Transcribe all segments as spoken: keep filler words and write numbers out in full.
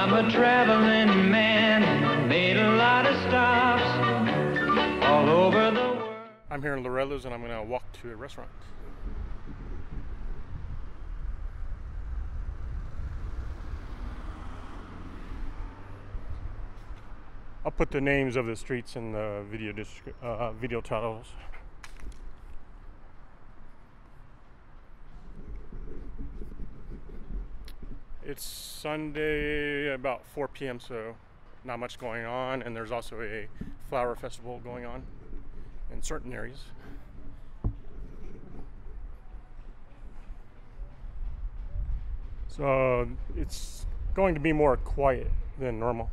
I'm a traveling man, made a lot of stops all over the world. I'm here in Laureles and I'm going to walk to a restaurant. I'll put the names of the streets in the video uh, video titles. It's Sunday about four P M so not much going on, and there's also a flower festival going on in certain areas. So it's going to be more quiet than normal.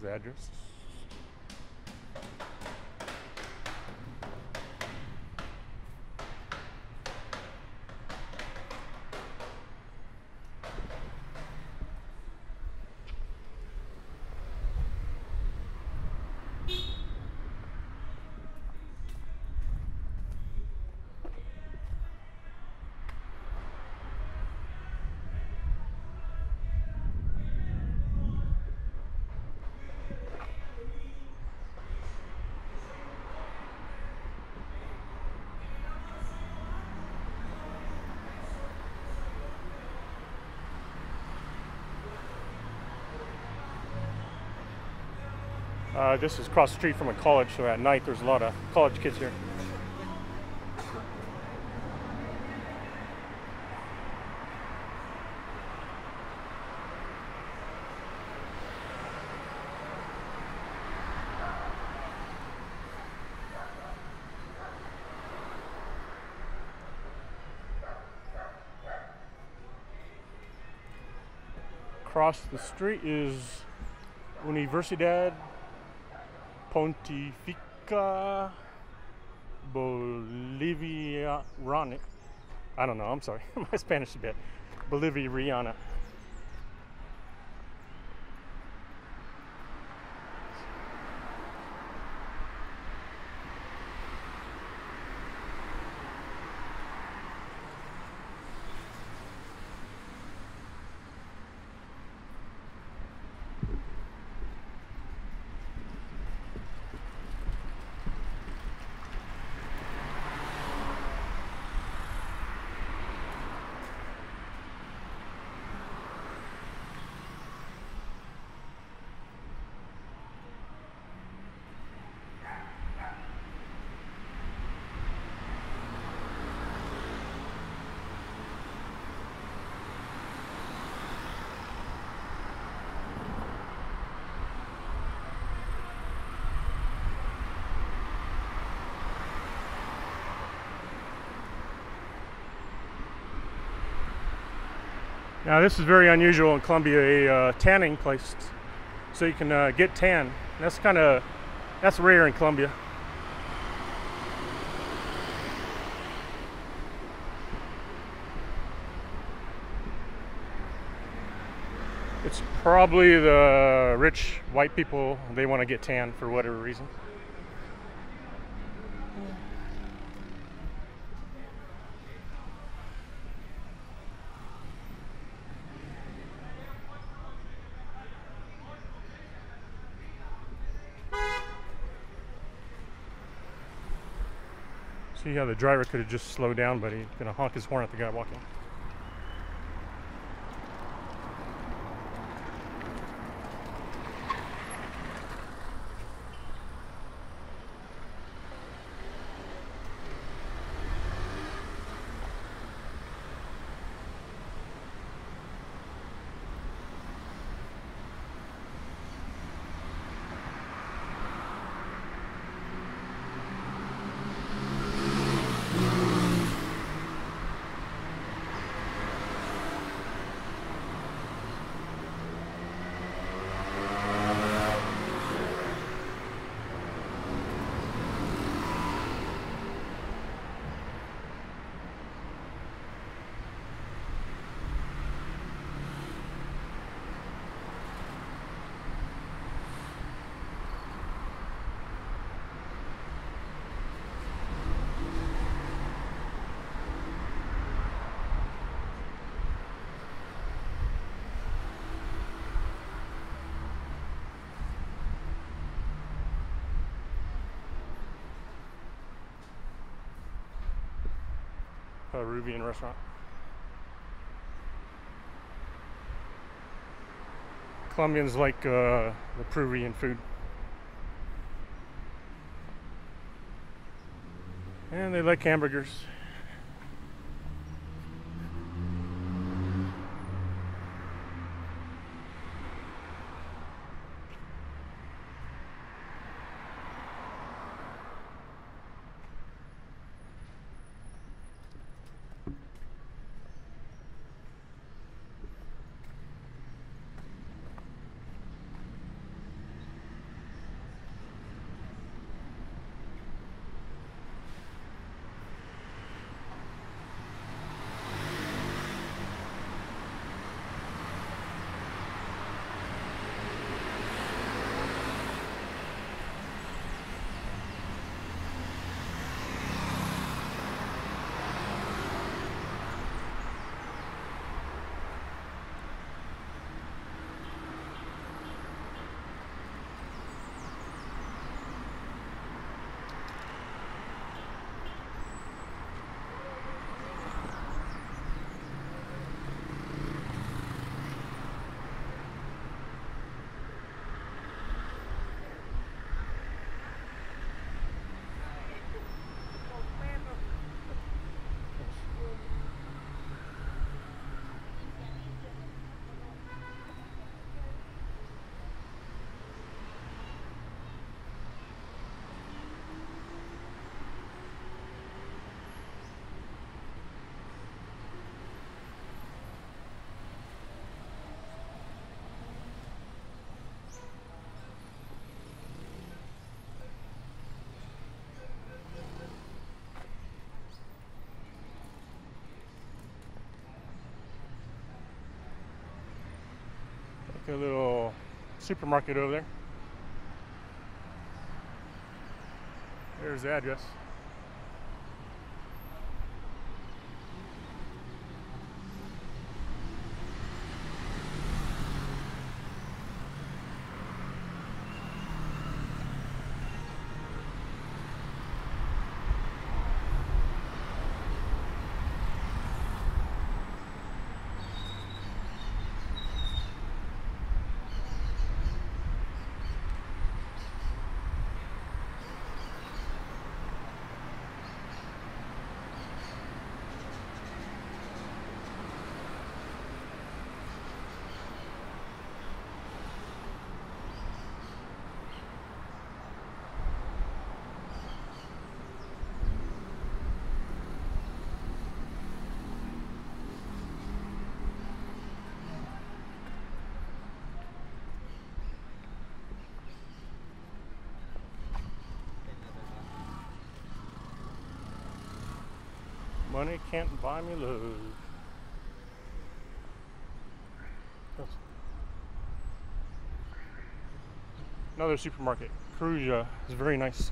The address. Uh, this is across the street from a college, so at night there's a lot of college kids here. Across the street is Universidad Pontificia Bolivariana. I don't know, I'm sorry, my Spanish is bad. Bolivariana. Now this is very unusual in Colombia, a uh, tanning place, so you can uh, get tan. That's kind of, that's rare in Colombia. It's probably the rich white people, they want to get tan for whatever reason. See how the driver could have just slowed down, but he's gonna honk his horn at the guy walking. Peruvian restaurant. Colombians like uh, the Peruvian food. And they like hamburgers. A little supermarket over there. There's the address. Money can't buy me love. That's another supermarket. Cruzia is very nice.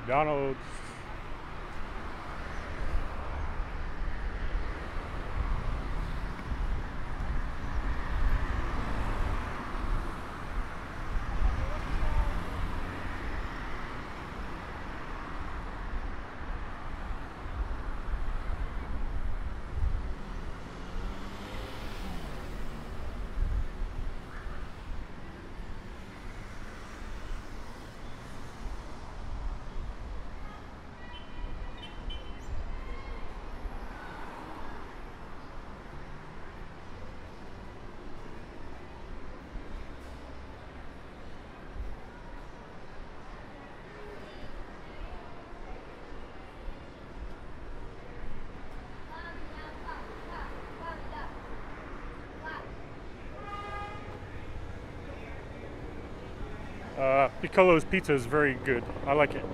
McDonald's. Piccolo's pizza is very good. I like it.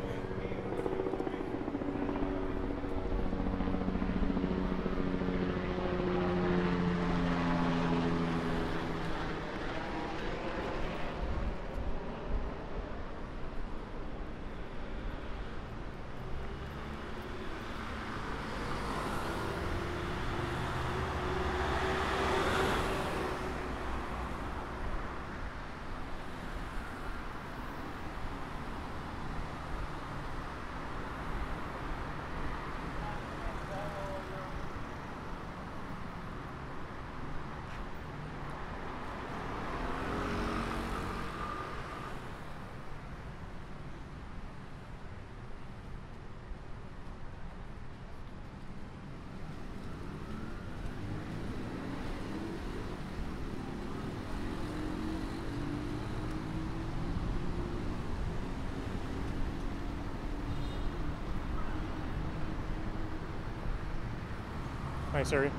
Nice area.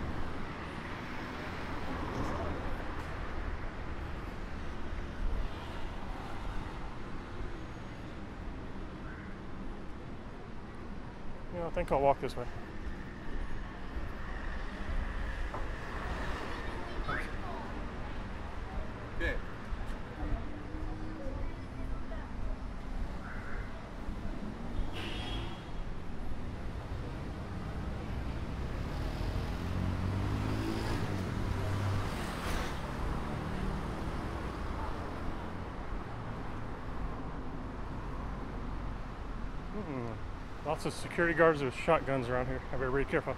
Yeah, I think I'll walk this way. Lots of security guards with shotguns around here. I better be careful.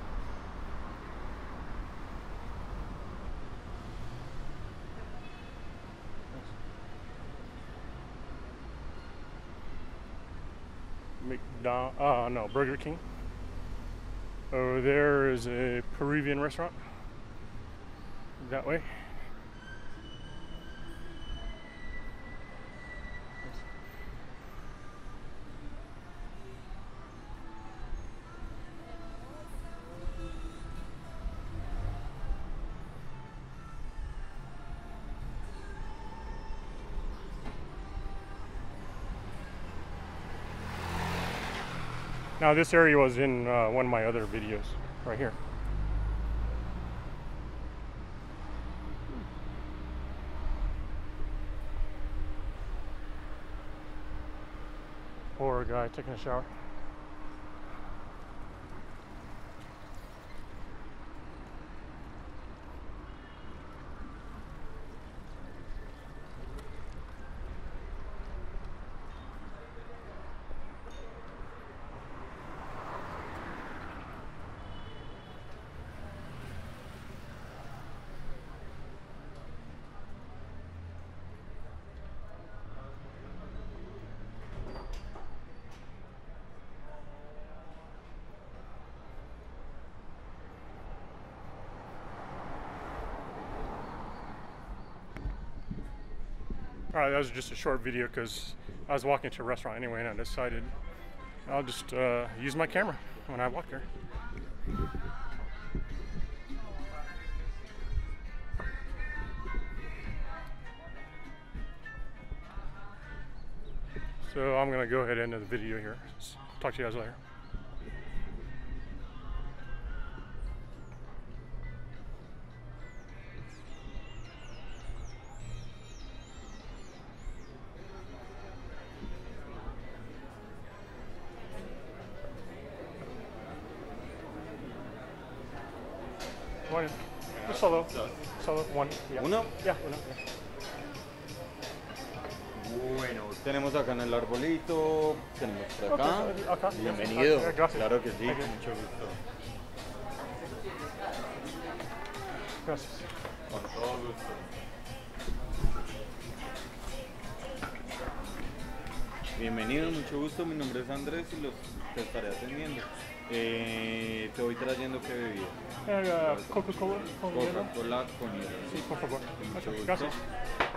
McDonald's, uh, no, Burger King. Over there is a Peruvian restaurant. That way. Now this area was in uh, one of my other videos, right here. Poor guy taking a shower. Alright, that was just a short video because I was walking to a restaurant anyway and I decided I'll just uh, use my camera when I walk there. So I'm going to go ahead and end the video here. Talk to you guys later. Solo. Solo. One. Yeah. ¿Uno? Ya, yeah, uno. Yeah. Bueno, tenemos acá en el arbolito, tenemos por acá. Okay, acá. Bienvenido. Okay, gracias. Claro que sí, okay. Mucho gusto. Gracias. Con todo gusto. Bienvenido, mucho gusto. Mi nombre es Andrés y los te estaré atendiendo. Eh, te voy trayendo qué bebida. Eh, Coca-Cola con hielo. Coca-Cola con hielo. Sí, por favor. Mucho gusto. Gracias.